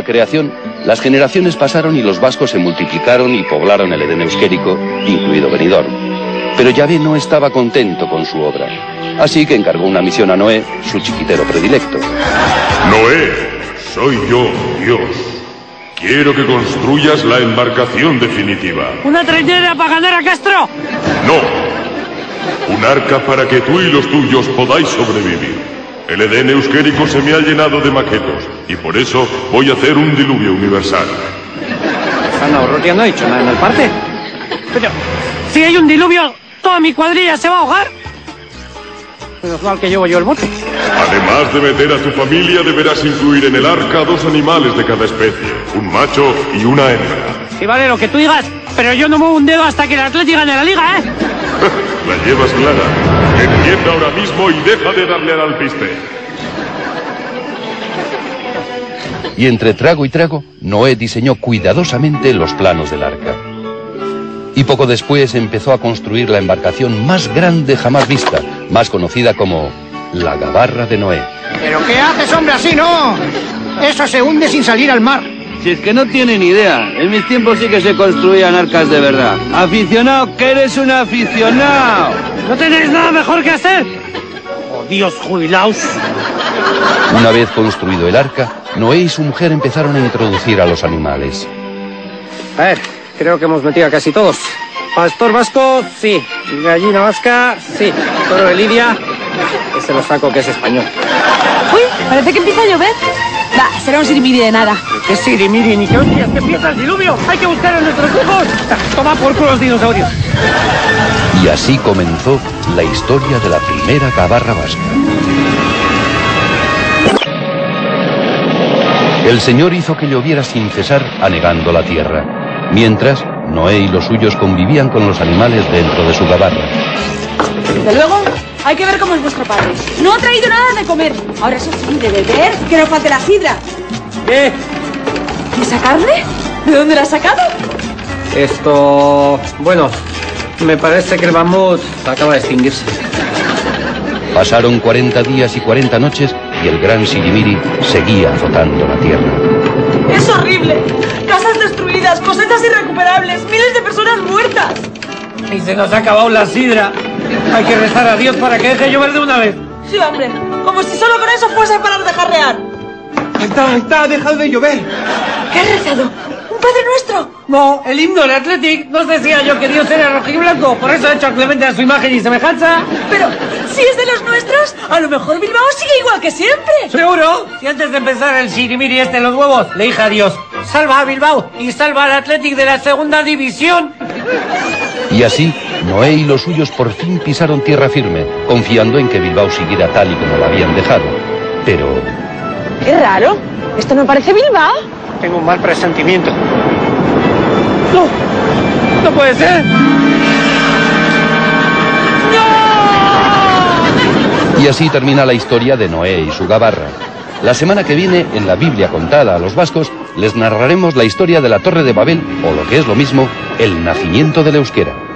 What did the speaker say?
la creación, las generaciones pasaron y los vascos se multiplicaron y poblaron el Edén Euskérico, incluido Benidorm. Pero Yahvé no estaba contento con su obra, así que encargó una misión a Noé, su chiquitero predilecto. Noé, soy yo, Dios. Quiero que construyas la embarcación definitiva. ¿Una trainera para ganar a Castro? No. Un arca para que tú y los tuyos podáis sobrevivir. El Edén Euskérico se me ha llenado de maquetos y por eso voy a hacer un diluvio universal. Ana Orrutia no ha hecho nada en el parte. Pero si hay un diluvio, toda mi cuadrilla se va a ahogar. Menos mal que llevo yo el bote. Además de meter a tu familia, deberás incluir en el arca 2 animales de cada especie, un macho y una hembra. Sí, vale, lo que tú digas, pero yo no muevo un dedo hasta que el Athletic gane la liga, ¿eh? La llevas clara. Empieza ahora mismo y deja de darle al alpiste. Y entre trago y trago, Noé diseñó cuidadosamente los planos del arca. Y poco después empezó a construir la embarcación más grande jamás vista, más conocida como la gabarra de Noé. ¿Pero qué haces, hombre, así no? Eso se hunde sin salir al mar. Si es que no tienen idea, en mis tiempos sí que se construían arcas de verdad. Aficionado, que eres un aficionado. ¿No tenéis nada mejor que hacer? ¡Oh, Dios, jubilaos! Una vez construido el arca, Noé y su mujer empezaron a introducir a los animales. A ver. Creo que hemos metido a casi todos. Pastor vasco, sí. Gallina vasca, sí. Toro de Lidia, ese lo saco, que es español. Uy, parece que empieza a llover. Va, será un sirimiri de nada. ¿Qué sirimiri? Ni que hostias, que empieza el diluvio. Hay que buscar a nuestros hijos. Toma por culo los dinosaurios. Y así comenzó la historia de la primera gabarra vasca. El Señor hizo que lloviera sin cesar, anegando la tierra. Mientras, Noé y los suyos convivían con los animales dentro de su gabarra. Desde luego, hay que ver cómo es vuestro padre. No ha traído nada de comer. Ahora eso sí, de beber, que no falte la sidra. ¿Qué? ¿Y esa carne? ¿De dónde la has sacado? Esto... bueno, me parece que el mamut acaba de extinguirse. Pasaron 40 días y 40 noches y el gran Shigimiri seguía azotando la tierra. ¡Es horrible! Casas destruidas, cosechas irrecuperables, miles de personas muertas. Y se nos ha acabado la sidra. Hay que rezar a Dios para que deje llover de una vez. Sí, hombre. Como si solo con eso fuese a parar de jarrear. Está, ha dejado de llover. ¿Qué has rezado? ¿Un Padre Nuestro? No, el himno del Athletic. No decía yo que Dios era rojiblanco. Por eso ha hecho a Clemente a su imagen y semejanza. Pero, si es de los nuestros, a lo mejor Bilbao sigue igual que siempre. ¿Seguro? Si antes de empezar el Shigimiri este los huevos, le dije a Dios, salva a Bilbao y salva al Athletic de la segunda división. Y así, Noé y los suyos por fin pisaron tierra firme, confiando en que Bilbao siguiera tal y como lo habían dejado. Pero... qué raro. Esto no parece Bilbao. Tengo un mal presentimiento. ¡No! ¡No puede ser! ¡No! Y así termina la historia de Noé y su gabarra. La semana que viene, en la Biblia contada a los vascos, les narraremos la historia de la Torre de Babel, o lo que es lo mismo, el nacimiento del euskera.